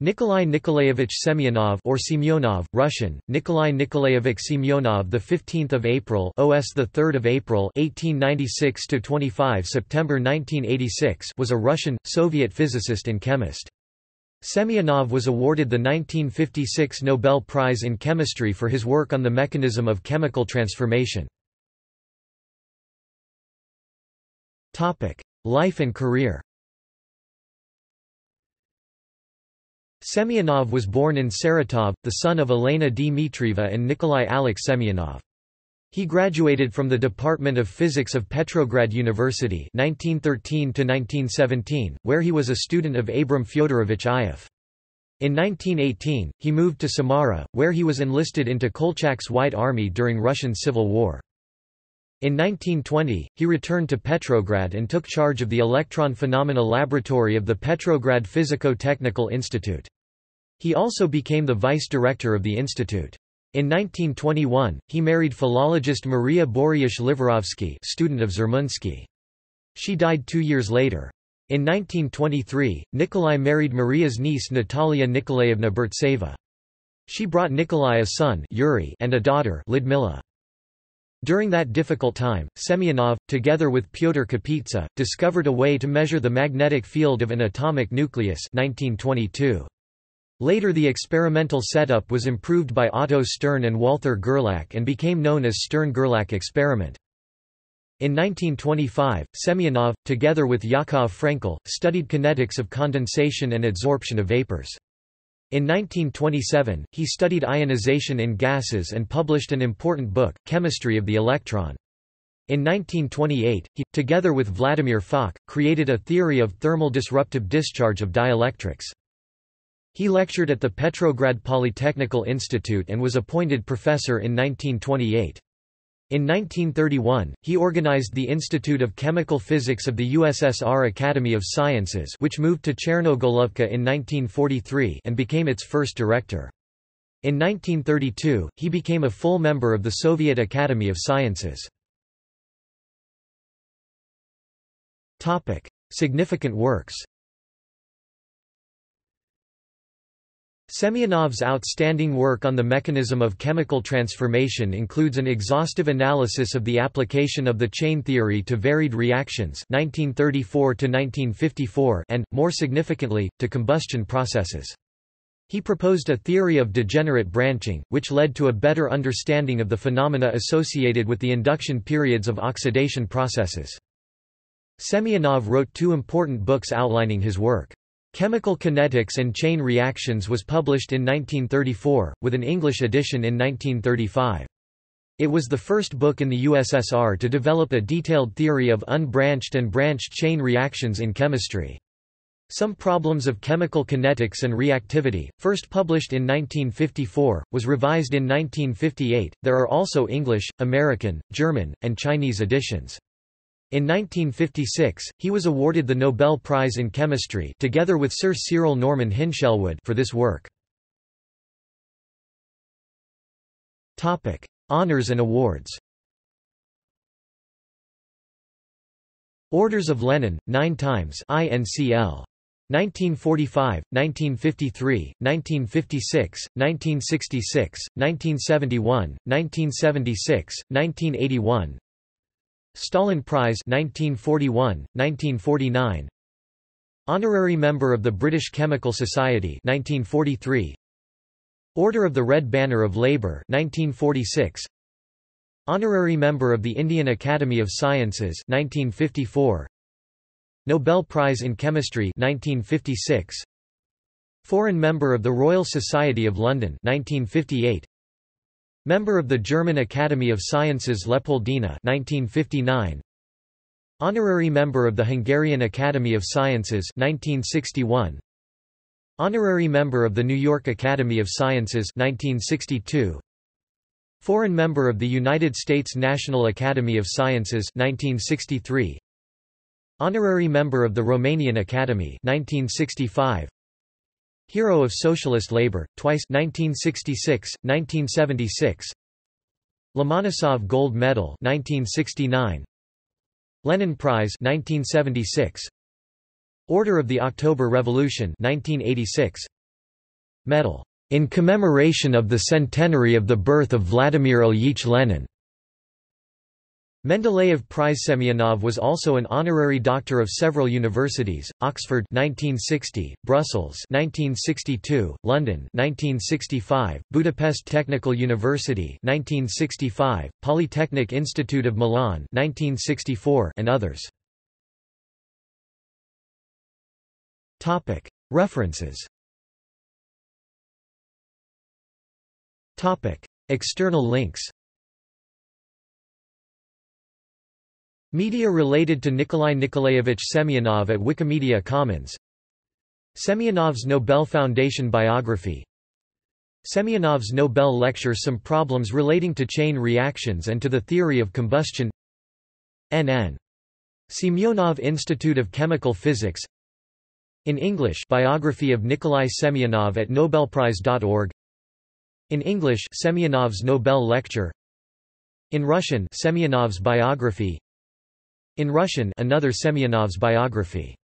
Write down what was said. Nikolay Nikolayevich Semyonov or Semyonov, Russian, Nikolay Nikolayevich Semyonov, the 15th of April, OS the 3rd of April, 1896 to 25 September 1986, was a Russian Soviet physicist and chemist. Semyonov was awarded the 1956 Nobel Prize in Chemistry for his work on the mechanism of chemical transformation. Topic: Life and career. Semyonov was born in Saratov, the son of Elena Dmitrieva and Nikolai Alex Semyonov. He graduated from the Department of Physics of Petrograd University 1913–1917, where he was a student of Abram Fyodorovich Ioffe. In 1918, he moved to Samara, where he was enlisted into Kolchak's White Army during Russian Civil War. In 1920, he returned to Petrograd and took charge of the electron phenomena laboratory of the Petrograd Physico-Technical Institute. He also became the vice-director of the institute. In 1921, he married philologist Maria Boryash-Livarovsky, student of Zermunsky. She died 2 years later. In 1923, Nikolai married Maria's niece Natalia Nikolaevna Bertseva. She brought Nikolai a son, Yuri, and a daughter, Lyudmila. During that difficult time, Semyonov, together with Pyotr Kapitsa, discovered a way to measure the magnetic field of an atomic nucleus 1922. Later the experimental setup was improved by Otto Stern and Walther Gerlach and became known as Stern-Gerlach experiment. In 1925, Semyonov, together with Yakov Frenkel, studied kinetics of condensation and adsorption of vapors. In 1927, he studied ionization in gases and published an important book, Chemistry of the Electron. In 1928, he, together with Vladimir Fock, created a theory of thermal disruptive discharge of dielectrics. He lectured at the Petrograd Polytechnical Institute and was appointed professor in 1928. In 1931, he organized the Institute of Chemical Physics of the USSR Academy of Sciences, which moved to Chernogolovka in 1943 and became its first director. In 1932, he became a full member of the Soviet Academy of Sciences. Topic: Significant works. Semyonov's outstanding work on the mechanism of chemical transformation includes an exhaustive analysis of the application of the chain theory to varied reactions 1934–1954 and, more significantly, to combustion processes. He proposed a theory of degenerate branching, which led to a better understanding of the phenomena associated with the induction periods of oxidation processes. Semyonov wrote two important books outlining his work. Chemical Kinetics and Chain Reactions was published in 1934, with an English edition in 1935. It was the first book in the USSR to develop a detailed theory of unbranched and branched chain reactions in chemistry. Some Problems of Chemical Kinetics and Reactivity, first published in 1954, was revised in 1958. There are also English, American, German, and Chinese editions. In 1956, he was awarded the Nobel Prize in Chemistry together with Sir Cyril Norman Hinshelwood for this work. Topic: Honors and awards. Orders of Lenin 9 times, INCL 1945, 1953, 1956, 1966, 1971, 1976, 1981. Stalin Prize 1941, 1949. Honorary member of the British Chemical Society 1943. Order of the Red Banner of Labour 1946. Honorary member of the Indian Academy of Sciences 1954. Nobel Prize in Chemistry 1956. Foreign member of the Royal Society of London 1958. Member of the German Academy of Sciences Leopoldina 1959. Honorary member of the Hungarian Academy of Sciences 1961. Honorary member of the New York Academy of Sciences 1962. Foreign member of the United States National Academy of Sciences 1963. Honorary member of the Romanian Academy 1965. Hero of Socialist Labour, twice 1966, 1976. Lomonosov Gold Medal 1969. Lenin Prize 1976. Order of the October Revolution 1986. medal in commemoration of the centenary of the birth of Vladimir Ilyich Lenin. Mendeleev Prize. Semyonov was also an honorary doctor of several universities: Oxford 1960, Brussels 1962, London 1965, Budapest Technical University 1965, Polytechnic Institute of Milan 1964, and others. Topic: References. Topic: External links. Media related to Nikolay Nikolayevich Semyonov at Wikimedia Commons. Semyonov's Nobel Foundation biography. Semyonov's Nobel Lecture: Some Problems Relating to Chain Reactions and to the Theory of Combustion. N.N. Semyonov Institute of Chemical Physics. In English, biography of Nikolay Semyonov at nobelprize.org. In English, Semyonov's Nobel Lecture. In Russian, Semyonov's biography. In Russian, another Semyonov's biography.